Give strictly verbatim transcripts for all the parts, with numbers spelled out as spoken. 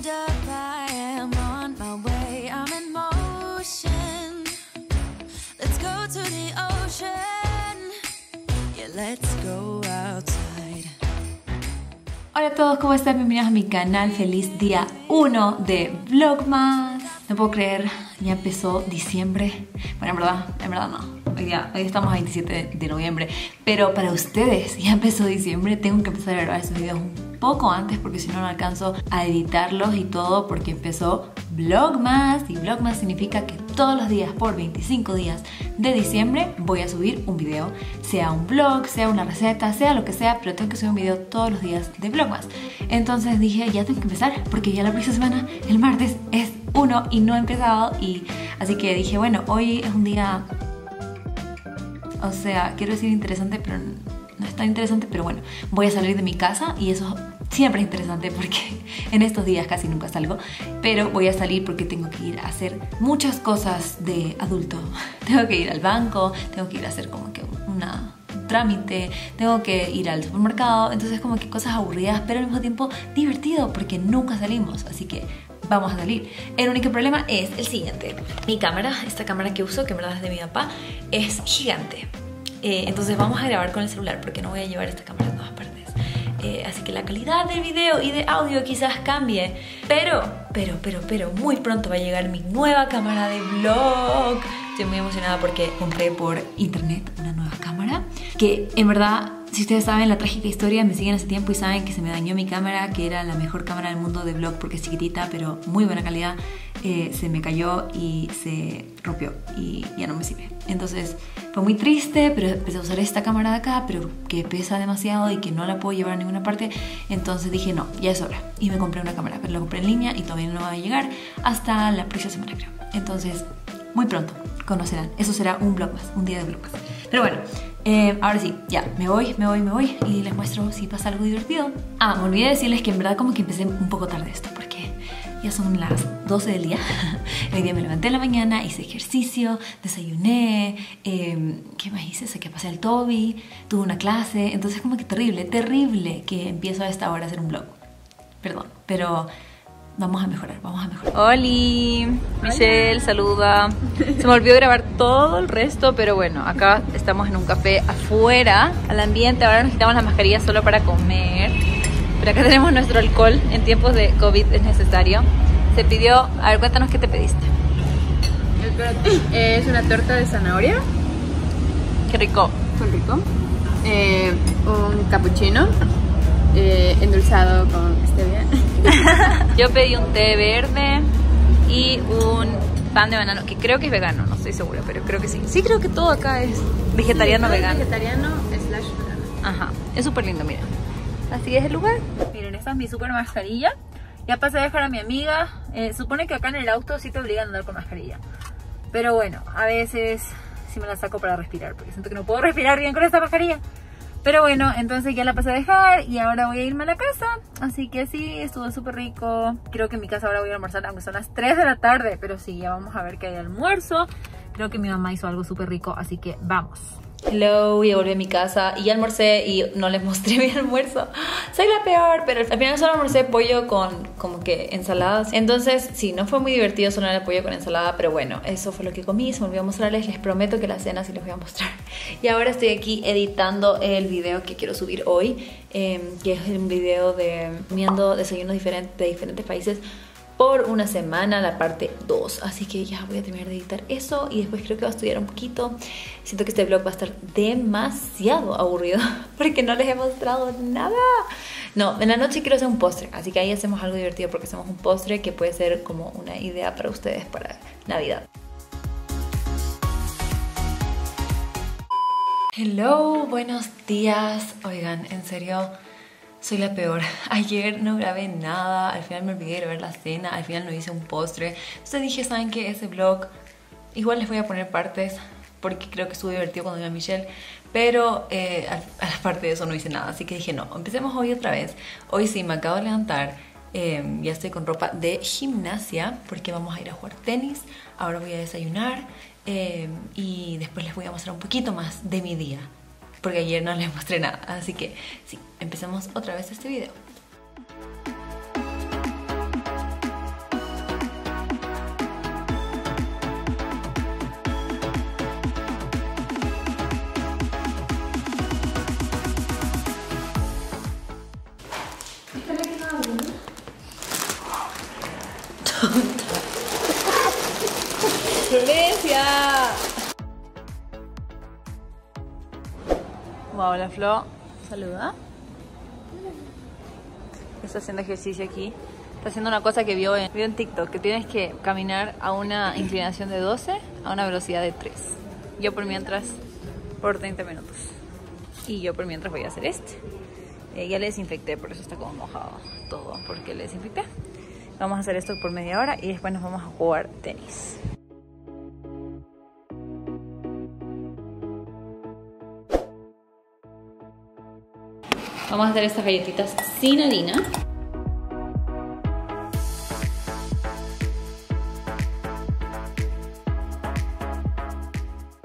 Hold up, I am on my way. I'm in motion. Let's go to the ocean. Yeah, let's go outside. Hola a todos, ¿cómo están? Bienvenidos a mi canal. Feliz día uno de Vlogmas. No puedo creer, ya empezó diciembre. Bueno, en verdad, en verdad no. Hoy, día, hoy estamos a veintisiete de noviembre. Pero para ustedes, ya empezó diciembre. Tengo que empezar a grabar estos videos un poco antes porque si no, no alcanzo a editarlos y todo porque empezó Vlogmas, y Vlogmas significa que todos los días por veinticinco días de diciembre voy a subir un video, sea un vlog, sea una receta, sea lo que sea, pero tengo que subir un video todos los días de Vlogmas. Entonces dije, ya tengo que empezar porque ya la próxima semana, el martes, es uno y no he empezado, y así que dije, bueno, hoy es un día, o sea, quiero decir interesante, pero no es tan interesante, pero bueno, voy a salir de mi casa y eso siempre es interesante porque en estos días casi nunca salgo, pero voy a salir porque tengo que ir a hacer muchas cosas de adulto. Tengo que ir al banco, tengo que ir a hacer como que una, un trámite, tengo que ir al supermercado, entonces como que cosas aburridas, pero al mismo tiempo divertido porque nunca salimos, así que vamos a salir. El único problema es el siguiente. Mi cámara, esta cámara que uso, que en verdad es de mi papá, es gigante. Eh, entonces vamos a grabar con el celular porque no voy a llevar esta cámara a todas partes, eh, así que la calidad de video y de audio quizás cambie, pero, pero, pero, pero muy pronto va a llegar mi nueva cámara de vlog. Estoy muy emocionada porque compré por internet una nueva cámara que en verdad, si ustedes saben la trágica historia, me siguen hace tiempo y saben que se me dañó mi cámara, que era la mejor cámara del mundo de vlog porque es chiquitita pero muy buena calidad, eh, se me cayó y se rompió y ya no me sirve. Entonces fue muy triste, pero empecé a usar esta cámara de acá, pero que pesa demasiado y que no la puedo llevar a ninguna parte. Entonces dije, no, ya es hora. Y me compré una cámara, pero la compré en línea y todavía no va a llegar hasta la próxima semana, creo. Entonces, muy pronto conocerán. Eso será un vlog más, un día de vlog más. Pero bueno, eh, ahora sí, ya, me voy, me voy, me voy y les muestro si pasa algo divertido. Ah, me olvidé decirles que en verdad como que empecé un poco tarde esto, porque ya son las doce del día. Hoy día me levanté en la mañana, hice ejercicio, desayuné, eh, ¿qué más hice? Saqué a pasear al Toby, tuve una clase, entonces como que terrible, terrible que empiezo a esta hora a hacer un vlog. Perdón, pero vamos a mejorar, vamos a mejorar. ¡Holi! Michelle, saluda. Se me olvidó grabar todo el resto, pero bueno, acá estamos en un café afuera, al ambiente. Ahora nos quitamos las mascarillas solo para comer. Pero acá tenemos nuestro alcohol, en tiempos de COVID es necesario. Se pidió, a ver, cuéntanos qué te pediste. Es una torta de zanahoria. Qué rico. Muy rico. Eh, un cappuccino eh, endulzado con stevia. Yo pedí un té verde y un pan de banano, que creo que es vegano, no estoy segura, pero creo que sí. Sí, creo que todo acá es vegetariano, sí, vegano. Vegetariano slash vegano. Ajá, es súper lindo, mira. Así es el lugar. Miren, esta es mi super mascarilla. Ya pasé a dejar a mi amiga. Eh, supone que acá en el auto sí te obligan a andar con mascarilla. Pero bueno, a veces sí me la saco para respirar, porque siento que no puedo respirar bien con esta mascarilla. Pero bueno, entonces ya la pasé a dejar y ahora voy a irme a la casa. Así que sí, estuvo súper rico. Creo que en mi casa ahora voy a almorzar, aunque son las tres de la tarde. Pero sí, ya vamos a ver qué hay de almuerzo. Creo que mi mamá hizo algo súper rico, así que vamos. Hello, ya volví a mi casa y ya almorcé y no les mostré mi almuerzo. Soy la peor, pero al final solo almorcé pollo con como que ensaladas. Entonces, sí, no fue muy divertido sonar el pollo con ensalada, pero bueno, eso fue lo que comí. Se me olvidó mostrarles, les prometo que la cena sí les voy a mostrar. Y ahora estoy aquí editando el video que quiero subir hoy, eh, que es un video de comiendo desayunos diferentes, de diferentes países por una semana, la parte dos. Así que ya voy a terminar de editar eso y después creo que voy a estudiar un poquito. Siento que este vlog va a estar demasiado aburrido porque no les he mostrado nada. No, en la noche quiero hacer un postre, así que ahí hacemos algo divertido porque hacemos un postre que puede ser como una idea para ustedes para Navidad. Hello, buenos días. Oigan, en serio, soy la peor. Ayer no grabé nada, al final me olvidé de grabar la cena, al final no hice un postre. Entonces dije, ¿saben qué? Ese vlog igual les voy a poner partes porque creo que estuvo divertido cuando iba a Michelle, pero eh, a, a la parte de eso no hice nada. Así que dije, no, empecemos hoy otra vez. Hoy sí, me acabo de levantar, eh, ya estoy con ropa de gimnasia porque vamos a ir a jugar tenis. Ahora voy a desayunar eh, y después les voy a mostrar un poquito más de mi día, porque ayer no les mostré nada, así que sí, empezamos otra vez este video. tonta. ¡Florencia! Wow, hola Flo. Saluda. Está haciendo ejercicio aquí. Está haciendo una cosa que vio en, vio en TikTok, que tienes que caminar a una inclinación de doce a una velocidad de tres. Yo por mientras, por treinta minutos. Y yo por mientras voy a hacer este. Eh, ya le desinfecté, por eso está como mojado todo, porque le desinfecté. Vamos a hacer esto por media hora y después nos vamos a jugar tenis. Vamos a hacer estas galletitas sin harina.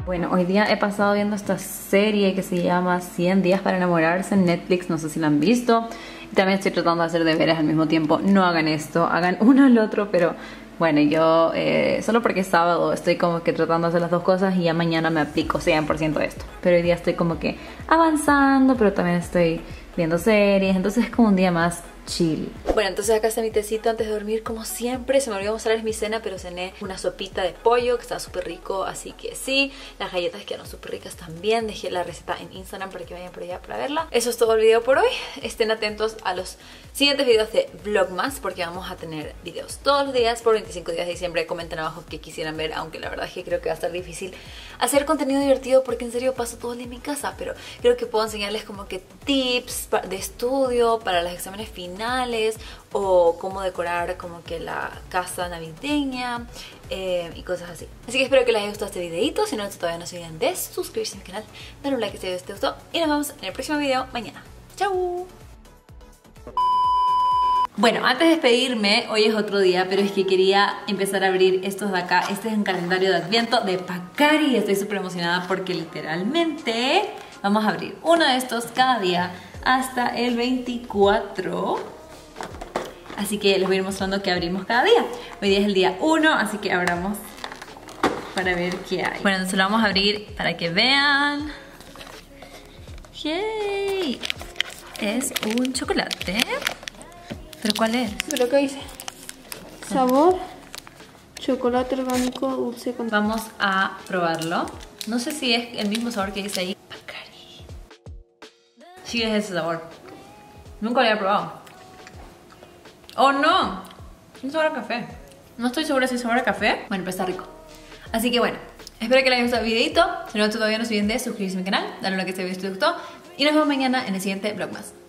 Bueno, hoy día he pasado viendo esta serie que se llama cien días para enamorarse en Netflix, no sé si la han visto. También estoy tratando de hacer deberes al mismo tiempo. No hagan esto, hagan uno al otro, pero bueno, yo eh, solo porque es sábado estoy como que tratando de hacer las dos cosas y ya mañana me aplico cien por ciento de esto. Pero hoy día estoy como que avanzando, pero también estoy viendo series, entonces es como un día más chill. Bueno, entonces acá está mi tecito antes de dormir, como siempre. Se me olvidó mostrarles mi cena, pero cené una sopita de pollo que estaba súper rico, así que sí. Las galletas quedaron súper ricas también. Dejé la receta en Instagram para que vayan por allá para verla. Eso es todo el video por hoy. Estén atentos a los siguientes videos de Vlogmas, porque vamos a tener videos todos los días por veinticinco días de diciembre. Comenten abajo qué quisieran ver, aunque la verdad es que creo que va a estar difícil hacer contenido divertido, porque en serio paso todo el día en mi casa, pero creo que puedo enseñarles como que tips de estudio para los exámenes finales, o cómo decorar como que la casa navideña eh, y cosas así. Así que espero que les haya gustado este videito. Si no, todavía no se olviden de suscribirse a mi canal, dar un like si les gustó y nos vemos en el próximo video mañana. ¡Chao! Bueno, antes de despedirme, hoy es otro día, pero es que quería empezar a abrir estos de acá. Este es un calendario de adviento de Pacari. Estoy súper emocionada porque literalmente vamos a abrir uno de estos cada día hasta el veinticuatro. Así que les voy a ir mostrando que abrimos cada día. Hoy día es el día uno, así que abramos para ver qué hay. Bueno, entonces lo vamos a abrir para que vean. ¡Yay! Es un chocolate. ¿Pero cuál es? Pero ¿qué dice? Sabor, chocolate orgánico, dulce con... Vamos a probarlo. No sé si es el mismo sabor que dice ahí. Sí, es ese sabor. Nunca lo había probado. ¡Oh, no! Es un sabor a café. No estoy segura si es sabor a café. Bueno, pero está rico. Así que bueno, espero que les haya gustado el videito. Si no, todavía no se olviden de suscribirse a mi canal, darle un like a este video si te gustó y nos vemos mañana en el siguiente Vlogmas.